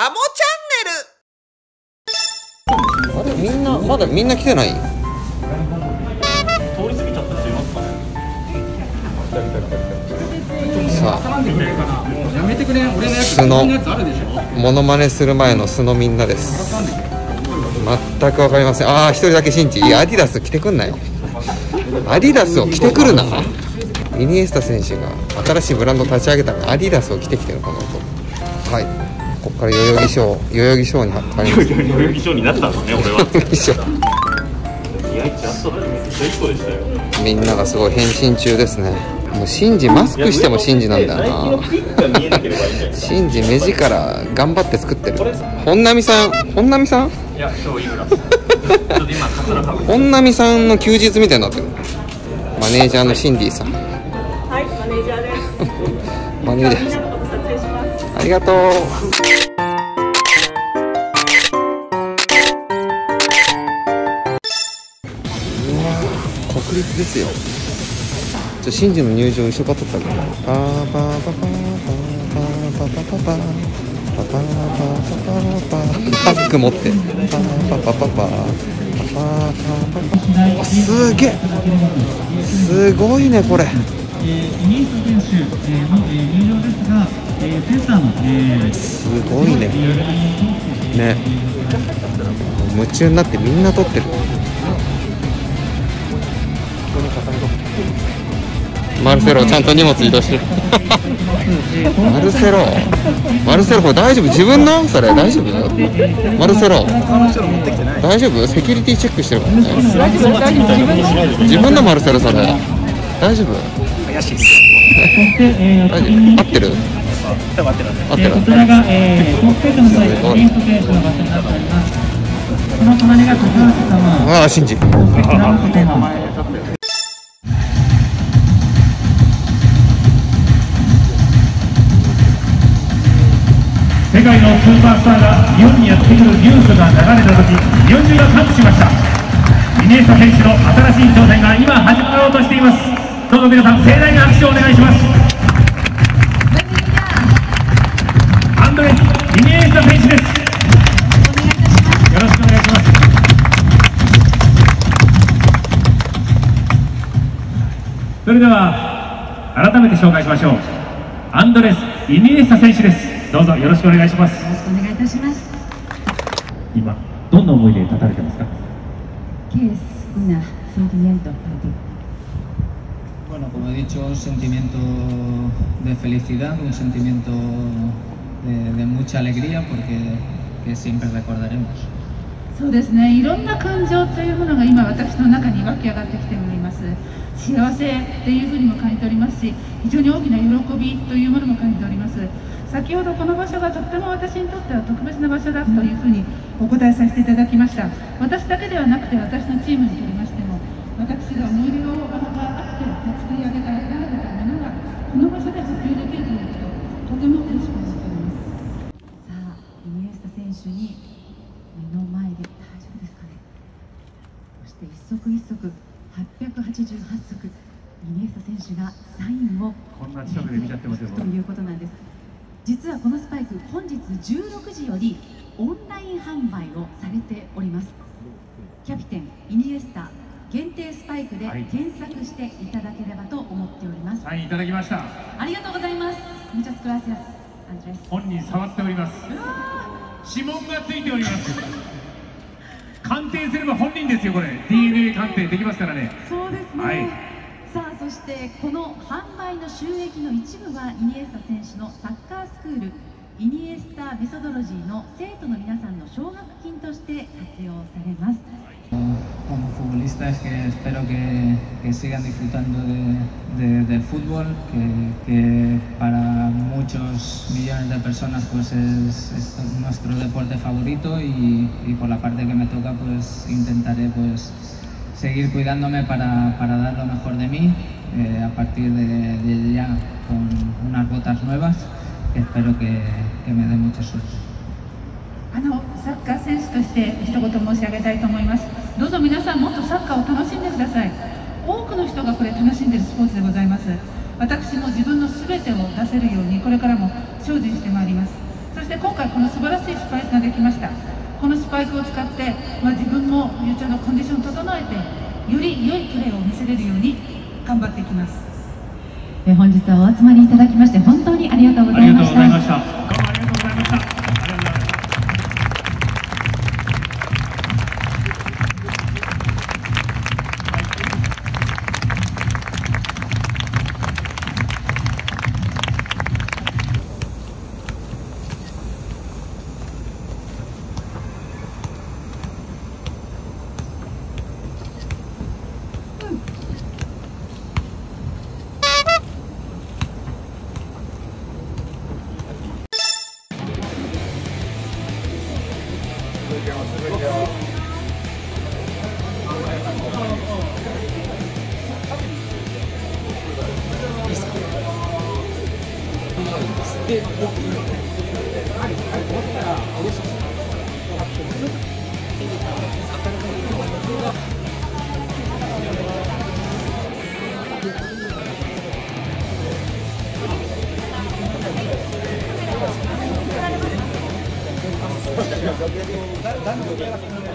アモチャンネル。あれまだみんな来てない？通り過ぎちゃった人いますかね。さあ、やめてくれ。俺のやつ素のモノマネする前の素のみんなです。全くわかりません。ああ、一人だけシンチ。いや、アディダス着てくんない。アディダスを着てくるな。イニエスタ選手が新しいブランド立ち上げたの、アディダスを着てきてるこの男。はい。ここから代々木ショー、代々木ショーになったんですね。代々木ショーになったんですね、俺は。代々木ショー。いや、ちゃんと1個でしたよ。みんながすごい変身中ですね。もうシンジマスクしてもシンジなんだよな。シンジ目力頑張って作ってる。本並さん、本並さん？いや、今日井村。本並さんの休日みたいになってる。マネージャーのシンディさん。はい、マネージャーです。マネージャー。ありがとう。国立ですよ。じゃシンジの入場一緒かとったけど。パーパーパーパーパーパーパーパーパーパーパーパーバッグ持って。パーパーパーパーパーパーパーパーパー。すげえ。すごいねこれ。すごいね。ね。夢中になってみんな撮ってる。マルセロちゃんと荷物移動してる。マルセロこれ大丈夫？自分のそれ大丈夫？マルセロ大丈夫？セキュリティチェックしてるからね。自分のマルセロそれ大丈夫？怪しいです。合ってる？こちらが北海道の際、イベント停止の場所になっております。その隣が高橋様。ああ、信じ。世界のスーパースターが日本にやってくるニュースが流れたとき、日本中が歓喜しました。イニエスタ選手の新しい挑戦が今始まろうとしています。どうぞ皆さん、盛大な拍手をお願いします。イニエスタ選手です。よろしくお願いします。それでは改めて紹介しましょう。アンドレス・イニエスタ選手です。どうぞよろしくお願いします。よろしくお願いいたします。今どんな思いで立たれてますか。Bueno, como he dicho, un sentimiento de felicidad, un sentimientoでmucha alegría porque siempre recordaremos。そうですね。いろんな感情というものが今私の中に湧き上がってきております。幸せっていうふうにも感じておりますし、非常に大きな喜びというものも感じております。先ほどこの場所がとっても私にとっては特別な場所だというふうにお答えさせていただきました。私だけではなくて私のチームにとりましても、私が思い出を作り上げたらならできたものがこの場所で発表できるということ、とても嬉しく思います。選手に目の前で大丈夫ですかね。そして一足一足888足イニエスタ選手がサインをこんな近くで見ちゃってますよということなんです。実はこのスパイク、本日16時よりオンライン販売をされております。キャプテンイニエスタ限定スパイクで検索していただければと思っております。サインいただきました。ありがとうございます。ムチャスクラシアスアンドレス。本人触っております。指紋がついております。鑑定すれば本人ですよ。これ DNA 鑑定できますからね。そうですね、はい、さあそしてこの販売の収益の一部はイニエスタ選手のサッカースクールイニエスタメソドロジーの生徒の皆さんの奨学金として活用されます。サッカー選手として一言申し上げたいと思います。どうぞ皆さん、もっとサッカーを楽しんでください。多くの人がこれ楽しんでるスポーツでございます。私も自分の全てを出せるようにこれからも精進してまいります。そして今回この素晴らしいスパイスができました。このスパイクを使って、自分もゆうちゃんのコンディションを整えて、より良いプレーを見せれるように頑張っていきます。本日はお集まりいただきまして本当にありがとうございました。Gracias.